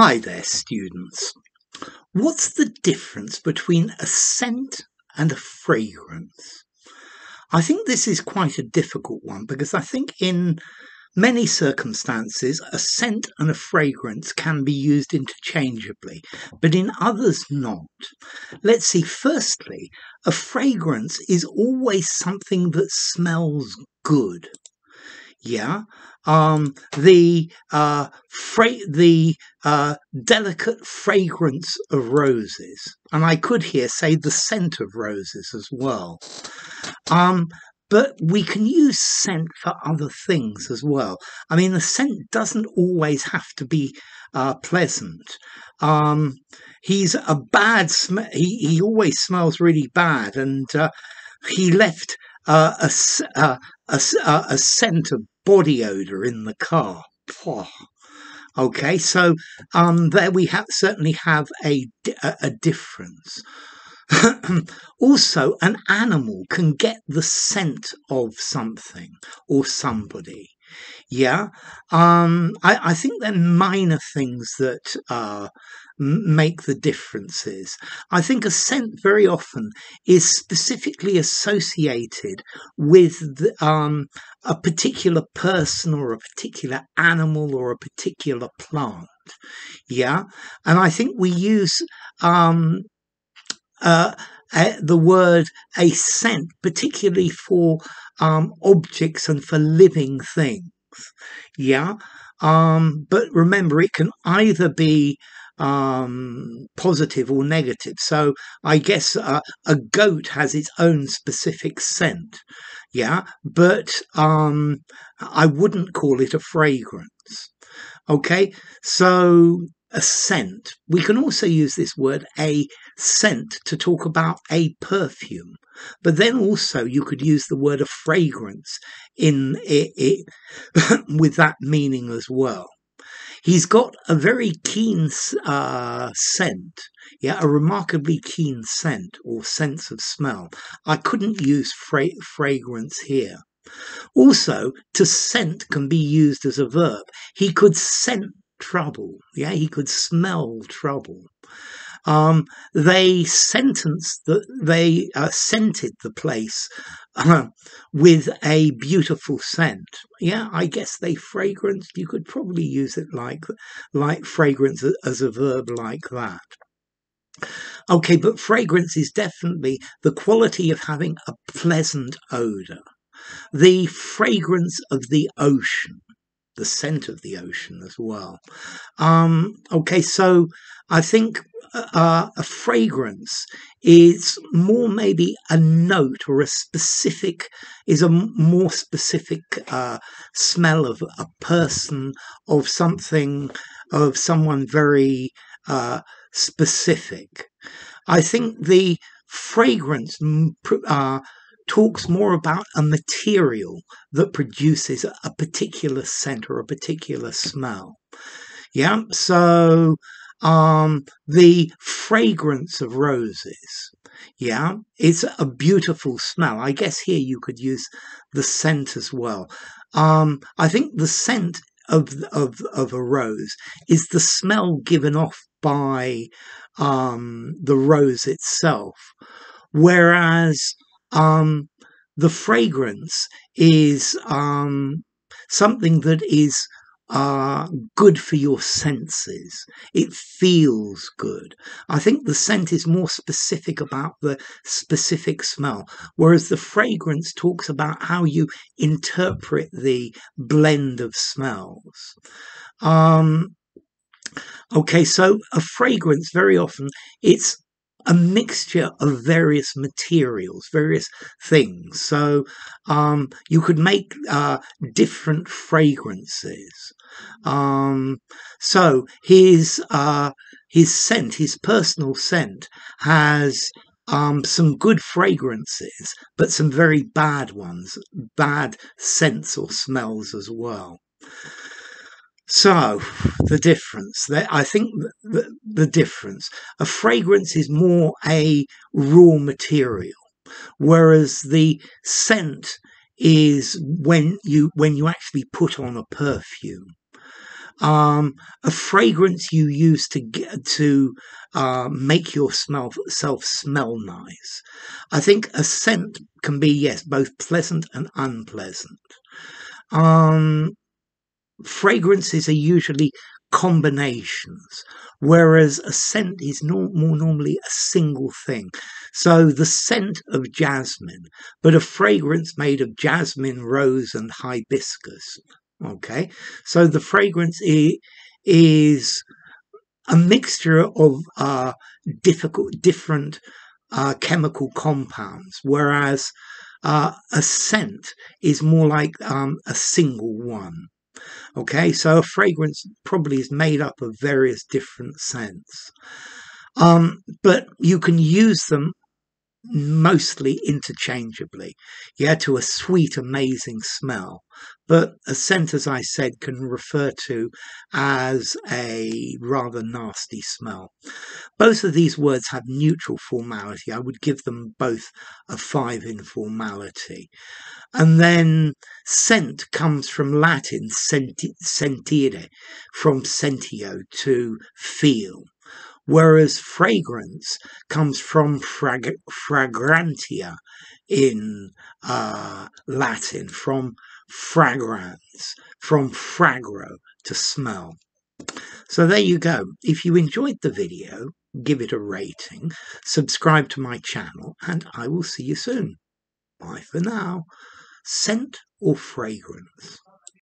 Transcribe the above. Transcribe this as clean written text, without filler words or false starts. Hi there, students. What's the difference between a scent and a fragrance? I think this is quite a difficult one because I think in many circumstances a scent and a fragrance can be used interchangeably, but in others not. Let's see, firstly, a fragrance is always something that smells good. The delicate fragrance of roses, and I could here say the scent of roses as well. But we can use scent for other things as well. I mean, the scent doesn't always have to be pleasant. He's a bad smell. He always smells really bad, and he left a scent of body odor in the car. Oh. Okay, so there we certainly have a difference. Also, an animal can get the scent of something or somebody. I think they're minor things that make the differences. I think a scent very often is specifically associated with a particular person or a particular animal or a particular plant. And I think we use the word a scent particularly for objects and for living things. But remember, it can either be positive or negative. So I guess a goat has its own specific scent, but I wouldn't call it a fragrance. Okay, so a scent. We can also use this word a scent to talk about a perfume, but then also you could use the word a fragrance in it with that meaning as well. He's got a very keen scent, a remarkably keen scent or sense of smell. I couldn't use fragrance here. Also, to scent can be used as a verb. He could scent trouble, he could smell trouble. They scented the place with a beautiful scent. I guess they fragranced. You could probably use it like fragrance as a verb like that. Okay, but fragrance is definitely the quality of having a pleasant odor, the fragrance of the ocean, the scent of the ocean as well. Okay, so I think a fragrance is more maybe a note or a more specific smell of a person, of something, of someone very specific. I think the fragrance talks more about a material that produces a particular scent or a particular smell. So the fragrance of roses, it's a beautiful smell. I guess here you could use the scent as well. I think the scent of a rose is the smell given off by the rose itself, whereas the fragrance is something that is good for your senses. It feels good. I think the scent is more specific about the specific smell, whereas the fragrance talks about how you interpret the blend of smells. Okay, so a fragrance very often, it's a mixture of various materials, various things. So you could make different fragrances. So his scent, his personal scent, has some good fragrances, but some very bad ones, bad scents or smells as well. So the difference, I think the difference, a fragrance is more a raw material, whereas the scent is when you actually put on a perfume. a fragrance you use to get, to make yourself smell nice. I think a scent can be, yes, both pleasant and unpleasant. Fragrances are usually combinations, whereas a scent is more normally a single thing. So the scent of jasmine, but a fragrance made of jasmine, rose and hibiscus. Okay, so the fragrance is a mixture of different chemical compounds, whereas a scent is more like a single one. Okay, so a fragrance probably is made up of various different scents, but you can use them mostly interchangeably, yeah, to a sweet, amazing smell. But a scent, as I said, can refer to as a rather nasty smell. Both of these words have neutral formality. I would give them both a 5 in formality. And then scent comes from Latin sentire, from sentio, to feel. Whereas fragrance comes from fragrantia in Latin, from fragrans, from fragro, to smell. So there you go. If you enjoyed the video, give it a rating, subscribe to my channel, and I will see you soon. Bye for now. Scent or fragrance?